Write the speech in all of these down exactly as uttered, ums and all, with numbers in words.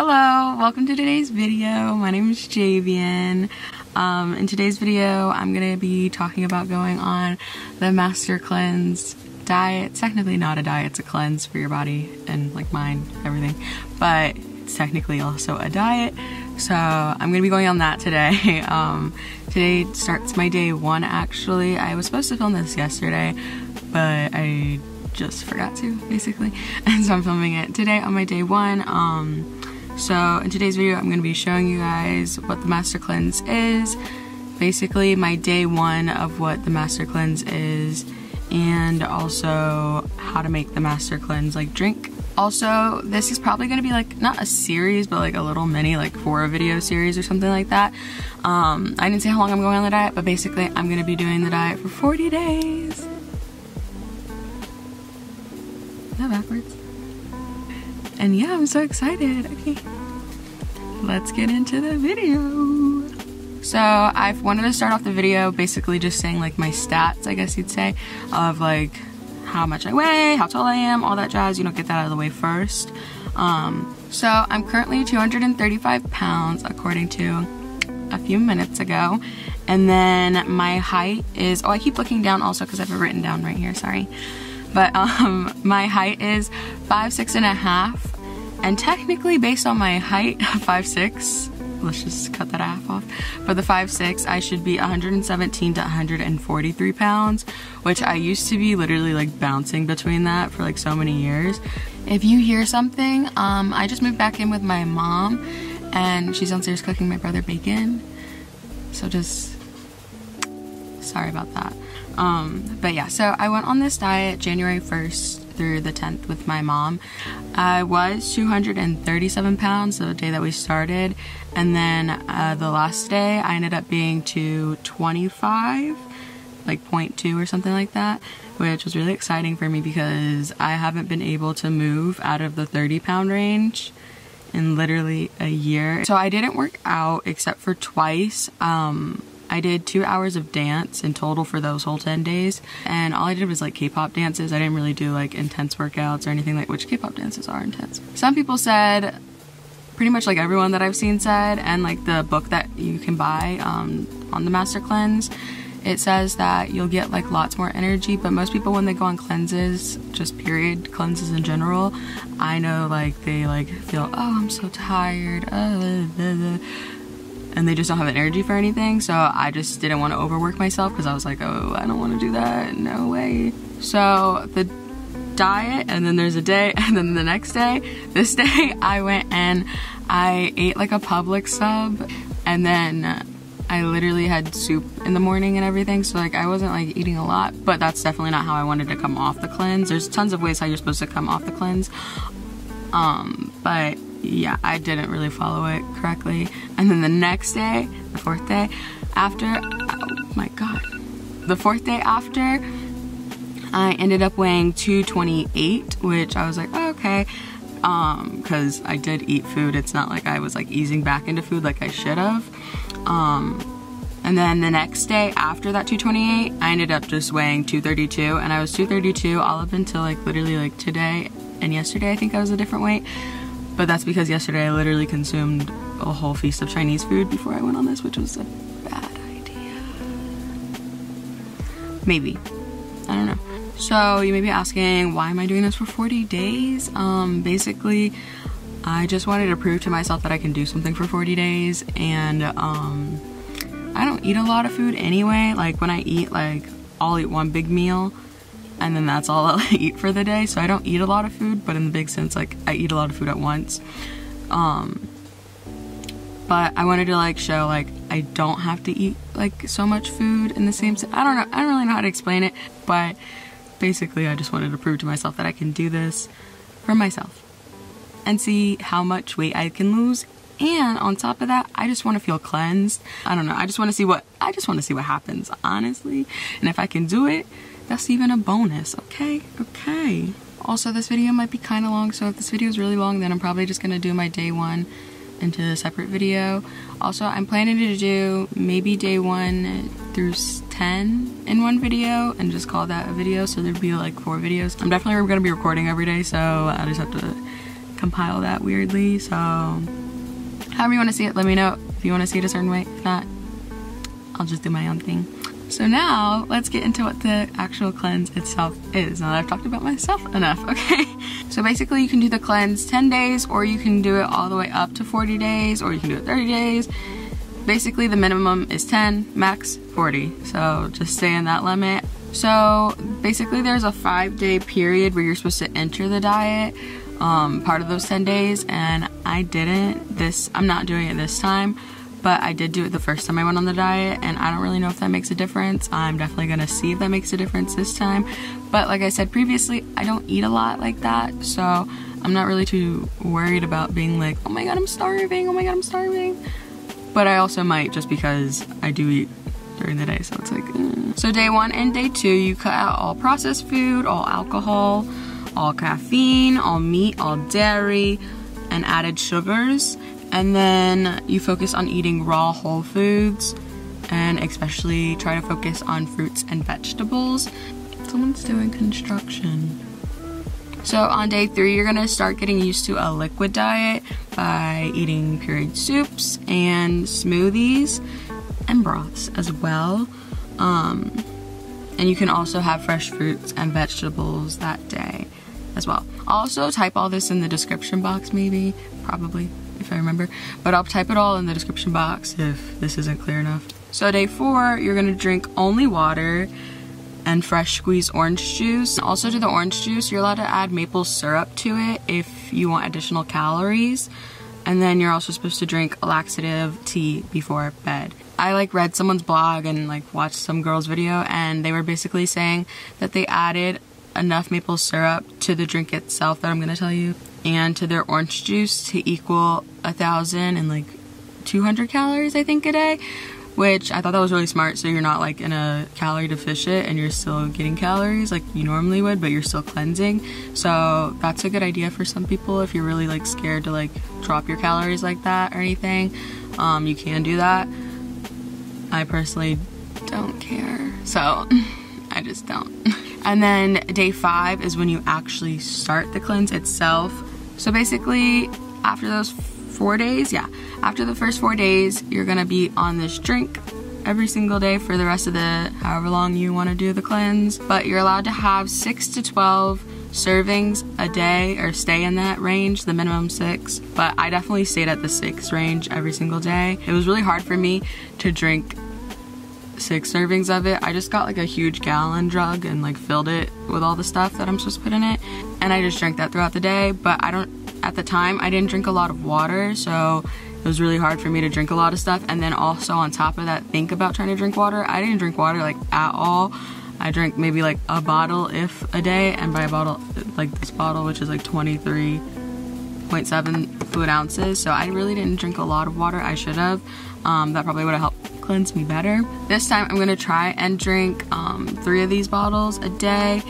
Hello, welcome to today's video. My name is JaVienne. Um, in today's video, I'm gonna be talking about going on the Master Cleanse diet. It's technically not a diet, it's a cleanse for your body and like mind, everything. But it's technically also a diet. So I'm gonna be going on that today. Um, today starts my day one actually. I was supposed to film this yesterday, but I just forgot to basically. And so I'm filming it today on my day one. Um, So in today's video, I'm going to be showing you guys what the Master Cleanse is, basically my day one of what the Master Cleanse is, and also how to make the Master Cleanse like drink. Also, this is probably going to be like, not a series, but like a little mini like for a video series or something like that. Um, I didn't say how long I'm going on the diet, but basically I'm going to be doing the diet for forty days. Is that backwards? And yeah, I'm so excited. Okay, let's get into the video. So I wanted to start off the video basically just saying like my stats, I guess you'd say, of like how much I weigh, how tall I am, all that jazz. You know, get that out of the way first. Um, so I'm currently two hundred thirty-five pounds according to a few minutes ago. And then my height is, oh, I keep looking down also because I have it written down right here, sorry. But um, my height is five six and a half, and technically based on my height, five six. Let's just cut that half off. For the five six, I should be one hundred seventeen to one hundred forty-three pounds, which I used to be literally like bouncing between that for like so many years. If you hear something, um, I just moved back in with my mom, and she's downstairs cooking my brother bacon. So just sorry about that. Um, but yeah, so I went on this diet January first through the tenth with my mom. I was two hundred thirty-seven pounds the day that we started, and then uh, the last day I ended up being two twenty-five, like point two or something like that, which was really exciting for me because I haven't been able to move out of the thirty pound range in literally a year. So I didn't work out except for twice. Um, I did two hours of dance in total for those whole ten days, and all I did was like K-pop dances. I didn't really do like intense workouts or anything, like, which K-pop dances are intense. Some people said, pretty much like everyone that I've seen said, and like the book that you can buy um, on the Master Cleanse, it says that you'll get like lots more energy, but most people when they go on cleanses, just period cleanses in general, I know like they like feel, oh, I'm so tired, uh, blah, blah. And they just don't have energy for anything. So I just didn't want to overwork myself because I was like, oh, I don't want to do that, no way. So the diet, and then there's a day, and then the next day, this day I went and I ate like a Publix sub, and then I literally had soup in the morning and everything. So like I wasn't like eating a lot, but that's definitely not how I wanted to come off the cleanse. There's tons of ways how you're supposed to come off the cleanse, um, but yeah, I didn't really follow it correctly. And then the next day, the fourth day after, oh my god, the fourth day after, I ended up weighing two twenty-eight, which I was like, oh, okay, um, because I did eat food. It's not like I was like easing back into food like I should have. Um, and then the next day after that two twenty-eight, I ended up just weighing two thirty-two, and I was two thirty-two all up until like literally like today, and yesterday I think I was a different weight. But that's because yesterday I literally consumed a whole feast of Chinese food before I went on this, which was a bad idea. Maybe, I don't know. So you may be asking, why am I doing this for forty days? Um, basically, I just wanted to prove to myself that I can do something for forty days, and um, I don't eat a lot of food anyway. Like when I eat, like I'll eat one big meal, and then that's all I'll eat for the day. So I don't eat a lot of food, but in the big sense, like I eat a lot of food at once. Um, but I wanted to like show like I don't have to eat like so much food in the same sense. I don't know, I don't really know how to explain it, but basically I just wanted to prove to myself that I can do this for myself and see how much weight I can lose. And on top of that, I just want to feel cleansed. I don't know, I just want to see what, I just want to see what happens, honestly. And if I can do it, that's even a bonus, okay? Okay. Also, this video might be kind of long, so if this video is really long, then I'm probably just gonna do my day one into a separate video. Also, I'm planning to do maybe day one through ten in one video and just call that a video, so there'd be like four videos. I'm definitely gonna be recording every day, so I just have to compile that weirdly. So however you want to see it, let me know if you want to see it a certain way. If not, I'll just do my own thing. So now let's get into what the actual cleanse itself is, now that I've talked about myself enough, okay? So basically you can do the cleanse ten days, or you can do it all the way up to forty days, or you can do it thirty days. Basically the minimum is ten, max forty. So just stay in that limit. So basically there's a five day period where you're supposed to enter the diet, um, part of those ten days, and I didn't this, I'm not doing it this time. But I did do it the first time I went on the diet, and I don't really know if that makes a difference. I'm definitely gonna see if that makes a difference this time. But like I said previously, I don't eat a lot like that, so I'm not really too worried about being like, oh my god, I'm starving, oh my god, I'm starving. But I also might, just because I do eat during the day, so it's like, mm. So day one and day two, you cut out all processed food, all alcohol, all caffeine, all meat, all dairy, and added sugars. And then you focus on eating raw whole foods, and especially try to focus on fruits and vegetables. Someone's doing construction. So on day three, you're gonna start getting used to a liquid diet by eating pureed soups and smoothies and broths as well. Um, and you can also have fresh fruits and vegetables that day as well. Also type all this in the description box, maybe, probably, if I remember, but I'll type it all in the description box if this isn't clear enough. So day four, you're gonna drink only water and fresh squeezed orange juice. Also to the orange juice, you're allowed to add maple syrup to it if you want additional calories. And then you're also supposed to drink a laxative tea before bed. I like read someone's blog and like watched some girl's video, and they were basically saying that they added enough maple syrup to the drink itself that I'm gonna tell you, and to their orange juice to equal a thousand and like two hundred calories I think a day, which I thought that was really smart. So you're not like in a calorie deficit and you're still getting calories like you normally would, but you're still cleansing. So that's a good idea for some people if you're really like scared to like drop your calories like that or anything. Um, you can do that. I personally don't care, so I just don't. And then day five is when you actually start the cleanse itself. So basically after those four days, yeah, after the first four days, you're gonna be on this drink every single day for the rest of the however long you wanna do the cleanse. But you're allowed to have six to twelve servings a day, or stay in that range, the minimum six. But I definitely stayed at the six range every single day. It was really hard for me to drink six servings of it. I just got like a huge gallon jug and like filled it with all the stuff that I'm supposed to put in it, and I just drank that throughout the day. But I don't, at the time I didn't drink a lot of water, so it was really hard for me to drink a lot of stuff. And then also on top of that, think about trying to drink water. I didn't drink water like at all. I drank maybe like a bottle if a day, and by a bottle like this bottle, which is like twenty-three point seven fluid ounces. So I really didn't drink a lot of water. I should have. Um, that probably would have helped cleanse me better. This time I'm gonna try and drink um, three of these bottles a day,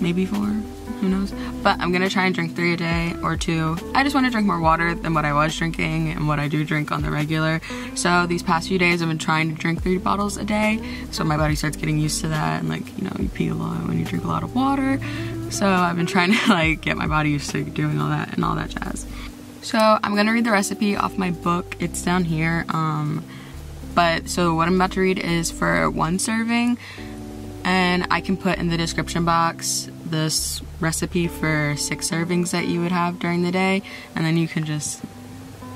maybe four, who knows, but I'm gonna try and drink three a day or two. I just want to drink more water than what I was drinking and what I do drink on the regular. So these past few days I've been trying to drink three bottles a day, so my body starts getting used to that, and like, you know, you pee a lot when you drink a lot of water. So I've been trying to like get my body used to doing all that and all that jazz. So I'm gonna read the recipe off my book, it's down here. um, But so what I'm about to read is for one serving, and I can put in the description box this recipe for six servings that you would have during the day, and then you can just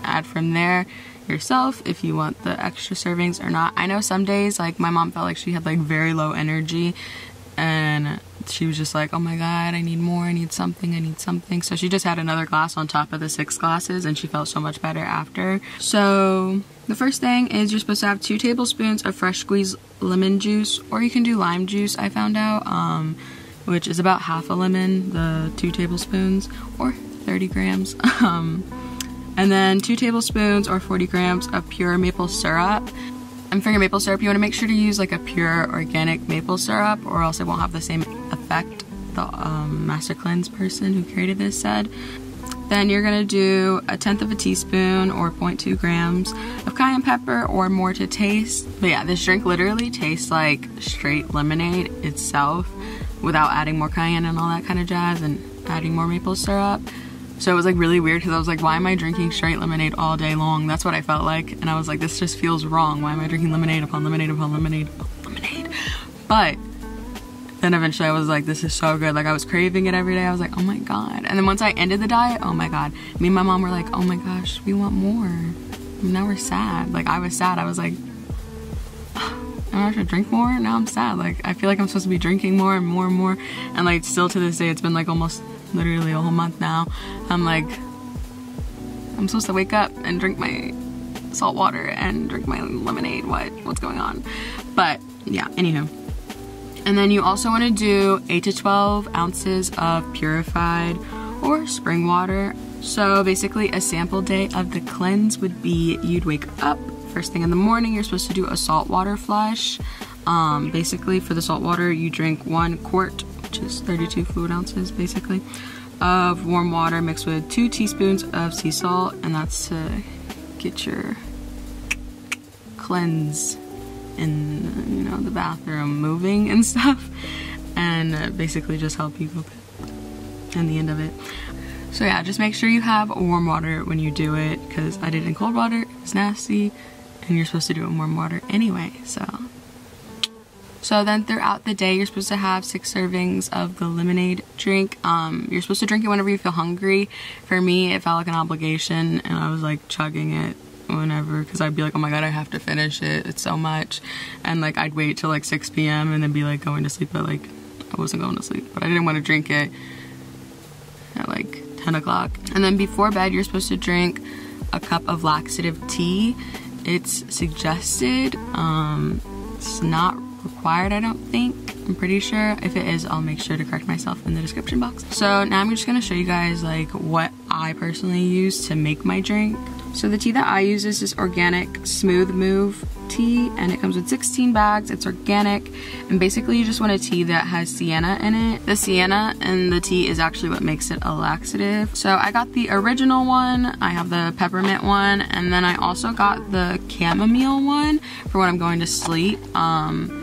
add from there yourself if you want the extra servings or not. I know some days like my mom felt like she had like very low energy, and she was just like, oh my god, I need more, I need something, I need something. So she just had another glass on top of the six glasses, and she felt so much better after. So the first thing is you're supposed to have two tablespoons of fresh squeezed lemon juice, or you can do lime juice, I found out, um, which is about half a lemon, the two tablespoons, or thirty grams. um, and then two tablespoons or forty grams of pure maple syrup. And for your maple syrup, you want to make sure to use like a pure organic maple syrup, or else it won't have the same effect the um, Master Cleanse person who created this said. Then you're going to do a tenth of a teaspoon or zero point two grams of cayenne pepper, or more to taste. But yeah, this drink literally tastes like straight lemonade itself without adding more cayenne and all that kind of jazz and adding more maple syrup. So it was like really weird because I was like, why am I drinking straight lemonade all day long? That's what I felt like. And I was like, this just feels wrong. Why am I drinking lemonade upon lemonade upon lemonade upon lemonade? But then eventually I was like, this is so good. Like I was craving it every day. I was like, oh my God. And then once I ended the diet, oh my God. Me and my mom were like, oh my gosh, we want more. And now we're sad. Like I was sad. I was like, I should drink more. Now I'm sad. Like I feel like I'm supposed to be drinking more and more and more. And like still to this day, it's been like almost literally a whole month now. I'm like, I'm supposed to wake up and drink my salt water and drink my lemonade. What? What's going on? But yeah, anywho. And then you also want to do eight to twelve ounces of purified or spring water. So basically a sample day of the cleanse would be you'd wake up first thing in the morning. You're supposed to do a salt water flush. Um, basically for the salt water, you drink one quart, which is thirty-two fluid ounces basically, of warm water mixed with two teaspoons of sea salt. And that's to get your cleanse in, you know, the bathroom moving and stuff, and basically just help you go in the end of it. So yeah, just make sure you have warm water when you do it, because I did it in cold water, it's nasty, and you're supposed to do it in warm water anyway, so. So then throughout the day, you're supposed to have six servings of the lemonade drink. Um, you're supposed to drink it whenever you feel hungry. For me, it felt like an obligation, and I was like chugging it whenever, because I'd be like, oh my God, I have to finish it, it's so much. And like I'd wait till like six p m and then be like going to sleep, but like I wasn't going to sleep, but I didn't want to drink it at like ten o'clock. And then before bed, you're supposed to drink a cup of laxative tea. It's suggested, um, it's not required, I don't think. I'm pretty sure. If it is, I'll make sure to correct myself in the description box. So now I'm just gonna show you guys like what I personally use to make my drink. So the tea that I use is this organic Smooth Move tea, and it comes with sixteen bags. It's organic, and basically you just want a tea that has sienna in it. The sienna in the tea is actually what makes it a laxative. So I got the original one, I have the peppermint one, and then I also got the chamomile one for when I'm going to sleep. Um,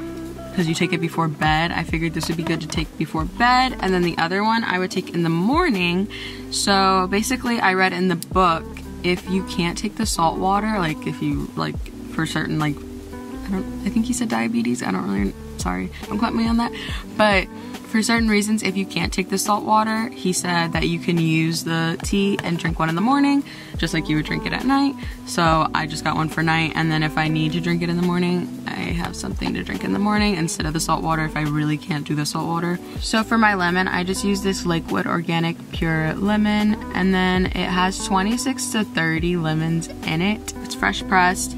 because you take it before bed. I figured this would be good to take before bed. And then the other one I would take in the morning. So basically I read in the book, if you can't take the salt water, like if you like for certain, like, I don't, I think he said diabetes. I don't really, sorry, don't quote me on that. But for certain reasons, if you can't take the salt water, he said that you can use the tea and drink one in the morning, just like you would drink it at night. So I just got one for night. And then if I need to drink it in the morning, I have something to drink in the morning instead of the salt water if I really can't do the salt water. So for my lemon, I just use this Lakewood Organic Pure Lemon, and then it has twenty-six to thirty lemons in it. It's fresh pressed.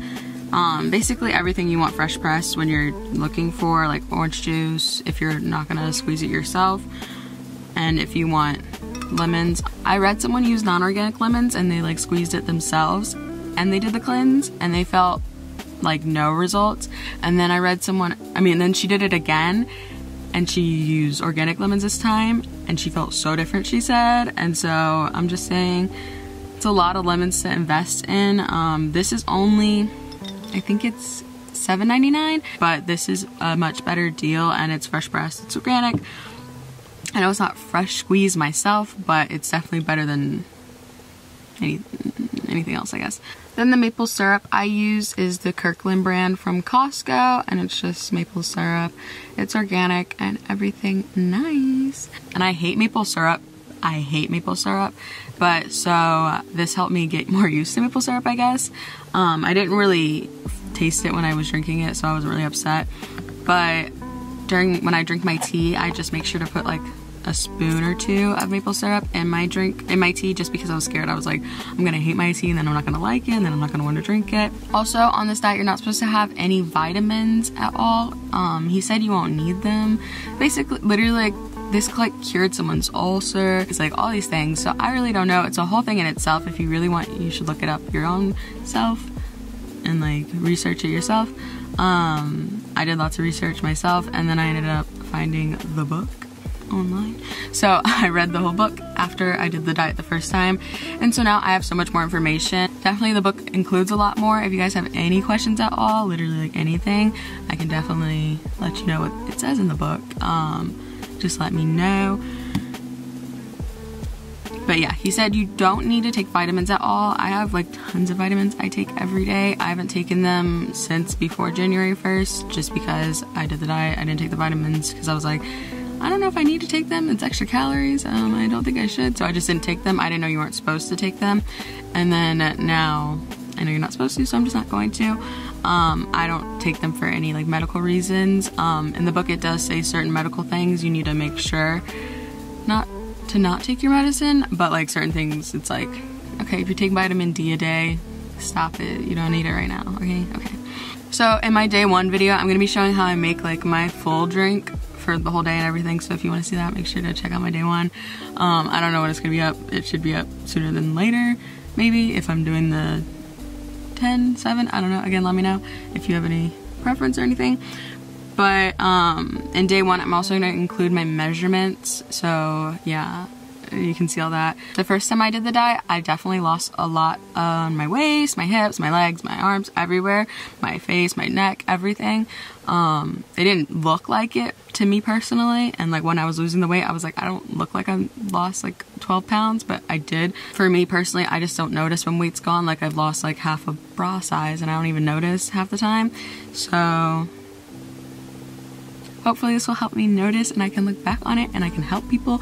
Um, basically everything you want fresh pressed when you're looking for, like orange juice, if you're not gonna squeeze it yourself, and if you want lemons. I read someone use non-organic lemons and they like squeezed it themselves and they did the cleanse and they felt like no results. And then I read someone, I mean, then she did it again and she used organic lemons this time and she felt so different, she said. And so I'm just saying, it's a lot of lemons to invest in. Um, this is only, I think it's seven ninety-nine, but this is a much better deal and it's fresh pressed, it's organic. I know it's not fresh squeezed myself, but it's definitely better than any, anything else, I guess. Then the maple syrup I use is the Kirkland brand from Costco, and it's just maple syrup. It's organic and everything nice. And I hate maple syrup. I hate maple syrup. But so this helped me get more used to maple syrup, I guess. Um, I didn't really taste it when I was drinking it, so I wasn't really upset. But during when I drink my tea, I just make sure to put like a spoon or two of maple syrup in my drink, in my tea, just because I was scared. I was like, I'm gonna hate my tea and then I'm not gonna like it and then I'm not gonna want to drink it. Also on this diet, you're not supposed to have any vitamins at all. Um, he said you won't need them. Basically, literally like this like cured someone's ulcer. It's like all these things. So I really don't know. It's a whole thing in itself. If you really want, you should look it up your own self and like research it yourself. Um, I did lots of research myself and then I ended up finding the book online. So I read the whole book after I did the diet the first time, and so now I have so much more information. Definitely the book includes a lot more. If you guys have any questions at all, literally like anything, I can definitely let you know what it says in the book. Um, just let me know. But yeah, he said you don't need to take vitamins at all. I have like tons of vitamins I take every day. I haven't taken them since before January first, just because I did the diet. I didn't take the vitamins because I was like, I don't know if I need to take them. It's extra calories. Um, I don't think I should. So I just didn't take them. I didn't know you weren't supposed to take them. And then now I know you're not supposed to, so I'm just not going to. Um, I don't take them for any like medical reasons. Um, in the book it does say certain medical things you need to make sure not to not take your medicine, but like certain things it's like, okay, if you take vitamin D a day, stop it. You don't need it right now, okay? Okay. So in my day one video, I'm gonna be showing how I make like my full drink for the whole day and everything, so if you want to see that, make sure to check out my day one. Um, I don't know when it's gonna be up. It should be up sooner than later, maybe, if I'm doing the ten, seven, I don't know. Again, let me know if you have any preference or anything. But um, in day one, I'm also gonna include my measurements, so yeah, you can see all that. The first time I did the diet, I definitely lost a lot on my waist, my hips, my legs, my arms, everywhere, my face, my neck, everything. Um, it didn't look like it to me personally, and like when I was losing the weight, I was like, I don't look like I lost like twelve pounds, but I did. For me personally, I just don't notice when weight's gone. Like I've lost like half a bra size and I don't even notice half the time. So hopefully this will help me notice and I can look back on it and I can help people.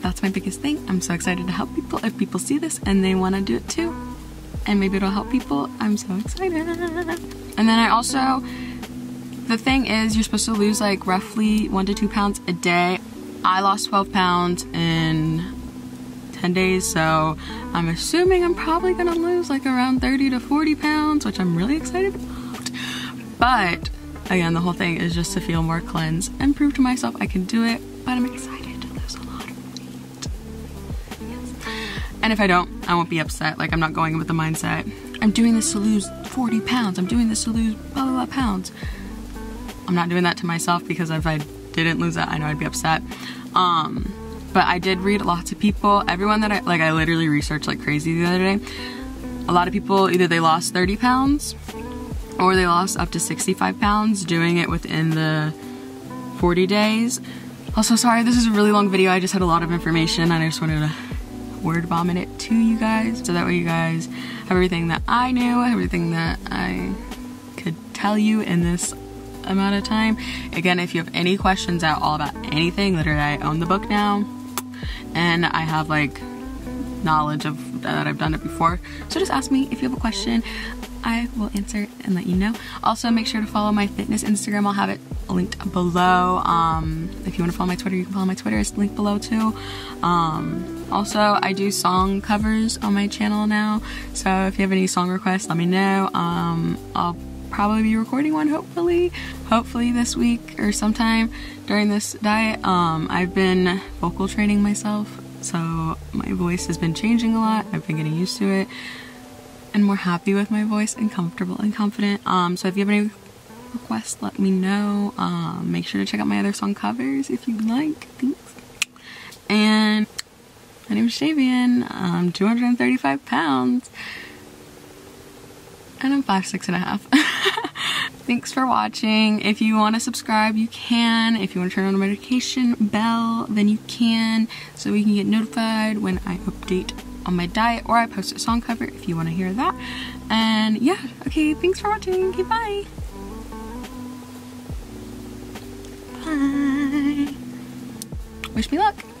That's my biggest thing. I'm so excited to help people. If people see this and they want to do it too, and maybe it'll help people, I'm so excited. And then I also, the thing is, you're supposed to lose like roughly one to two pounds a day. I lost twelve pounds in ten days, so I'm assuming I'm probably gonna lose like around thirty to forty pounds, which I'm really excited about. But again, the whole thing is just to feel more cleansed and prove to myself I can do it, but I'm excited. And if I don't, I won't be upset. Like, I'm not going with the mindset, I'm doing this to lose forty pounds. I'm doing this to lose blah, blah, blah pounds. I'm not doing that to myself, because if I didn't lose that, I know I'd be upset. Um, but I did read lots of people. Everyone that I, like, I literally researched like crazy the other day. A lot of people, either they lost thirty pounds or they lost up to sixty-five pounds doing it within the forty days. Also, sorry, this is a really long video. I just had a lot of information and I just wanted to word vomit it to you guys, so that way you guys have everything that I knew, everything that I could tell you in this amount of time. Again, if you have any questions at all about anything, literally I own the book now and I have like knowledge of that, I've done it before, so just ask me if you have a question. I will answer and let you know. Also, make sure to follow my fitness Instagram. I'll have it linked below. Um, if you want to follow my Twitter, you can follow my Twitter. It's linked below too. Um, also, I do song covers on my channel now. So if you have any song requests, let me know. Um, I'll probably be recording one, hopefully. Hopefully this week or sometime during this diet. Um, I've been vocal training myself, so my voice has been changing a lot. I've been getting used to it and more happy with my voice and comfortable and confident. Um, so if you have any requests, let me know. Um, make sure to check out my other song covers if you'd like. Thanks. And my name is JaVienne. I'm two hundred thirty-five pounds. And I'm five six and a half. Thanks for watching. If you want to subscribe, you can. If you want to turn on the notification bell, then you can, so we can get notified when I update on my diet or I post a song cover if you want to hear that. And yeah, okay, thanks for watching. Okay, bye. Bye. Wish me luck.